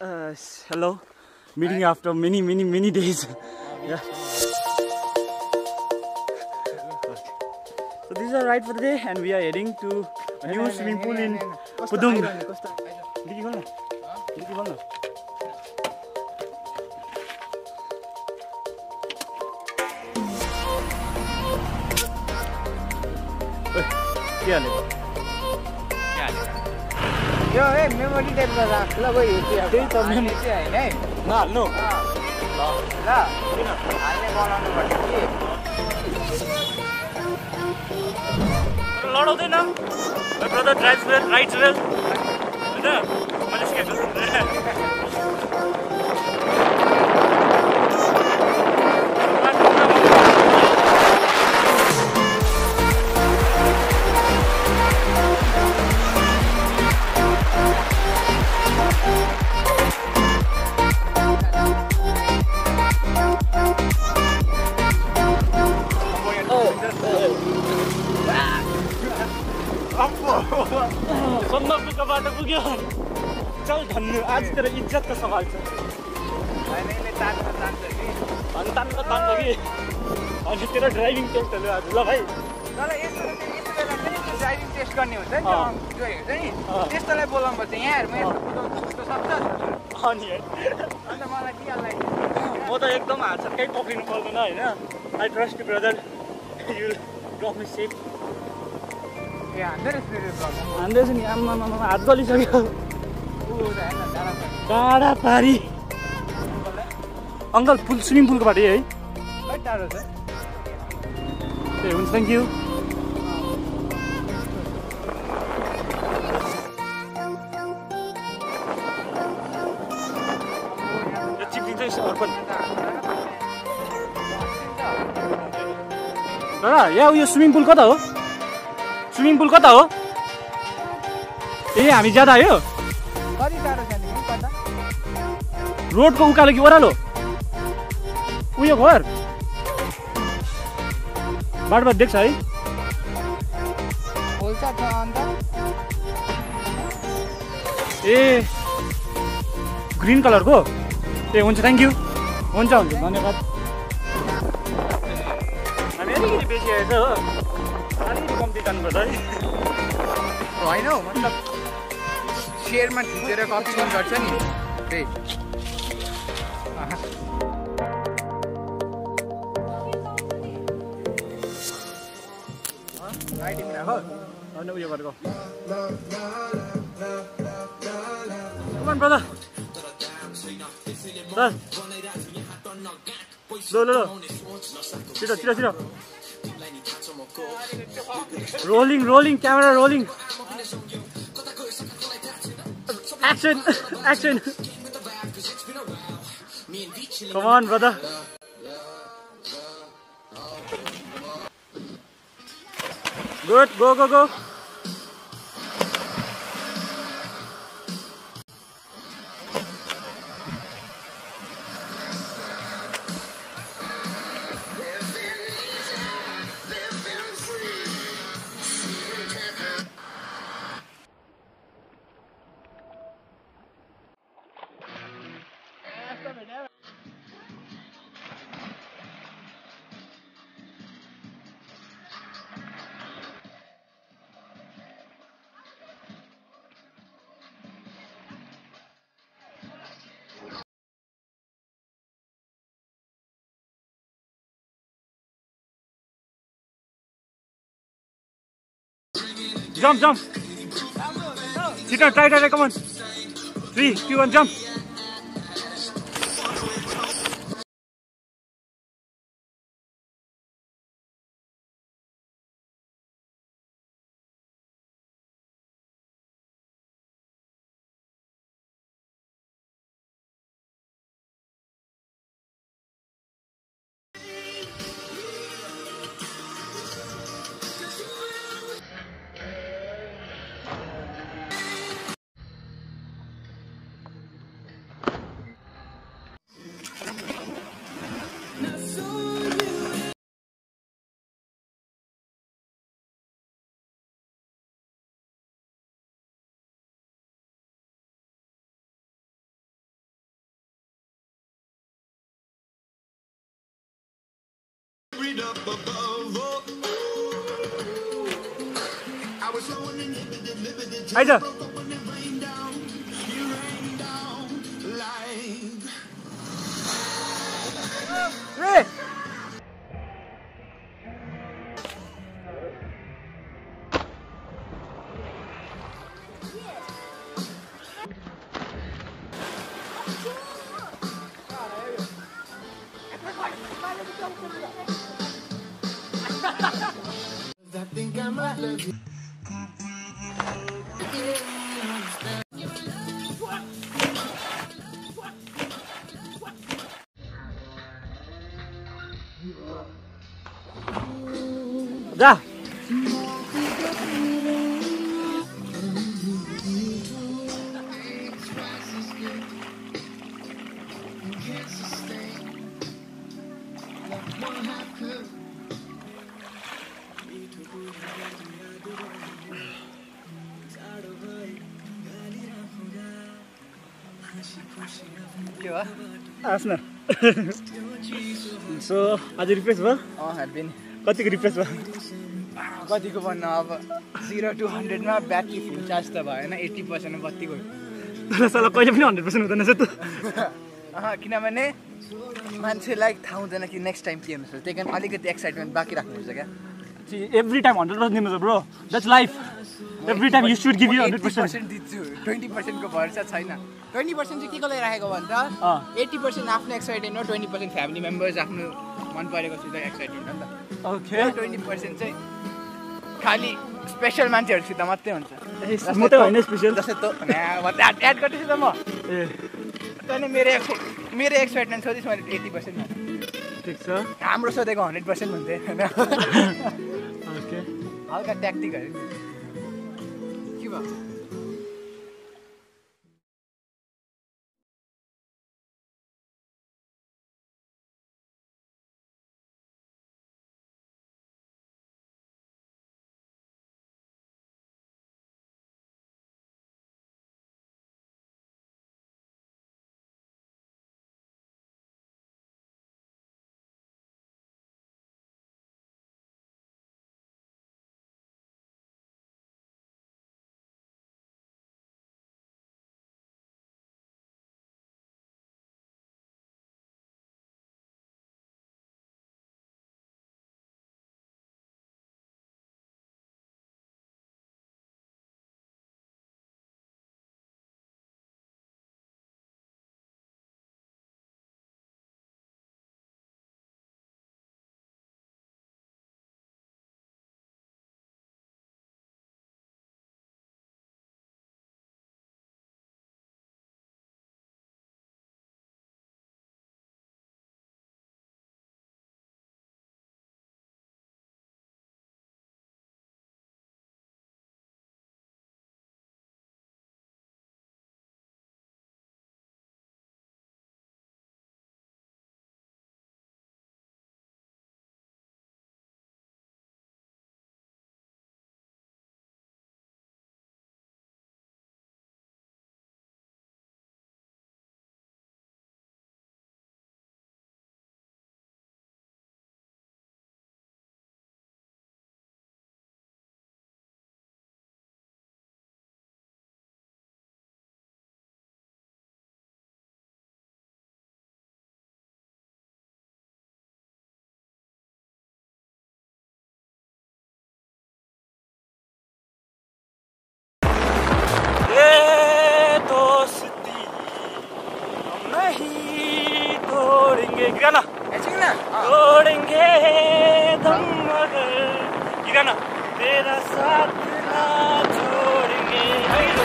hello. Meeting after many days. Yeah. So this is our ride for the day, and we are heading to a new swimming pool in Pudung. A lot of them. My brother drives well, rides well. I trust you, brother. You'll drop me safe. Yeah, there is no problem. And there's Dadapari. Uncle, full swimming pool party, eh? Thank you. Yeah, your swimming pool kata ho? Swimming pool kata ho? Ami jada ayo. Road ko ukale ki oralo. Uyo ghar. Baat dekh sai. Bolcha tha anda. Green color ko. Huncha thank you. Huncha dhanyawad. Oh, I know. Chairman, there are coffee on Gatsani. I didn't know. I know you were going. Come on, brother. No. Sit up. Rolling, camera rolling. Action. Come on, brother. Good, go. Jump. Sit down, try, come on. 3, 2, 1, jump. buried up above. I was flowing and living I just when it rained down. You rained down like hey. I think I might love you. Dah. What? Asna. So, has it refreshed? Oh, has been. How much refreshed? How much go now? 0 to 100 na battery full charge tha ba, na 80% na battery go. Tera sala koi jabhi 100% hota na sir. Aha, kina maine manche like thousand na ki next time kiya sir. Taken aligati excitement baki rakhnu sir kya. See, every time 100% dinu sir bro. That's life. Every time you should give you 100%. 20% ko bharsa chai na. 20% ke kolai rakheko bhanta 80% after excited no 20% family members after man pareko sida excited hunta okay 20% chai khali special man haru sida matte huncha mo ta haina special jasai to add garthe sida ma eh tani mere excitement chha tisma 80% ma thik cha hamro sodeko 100% hunte okay halka tactic haru ke ba Girana, Chingna, Todenge, Tamagar, Girana, Tera Saath Na Todenge.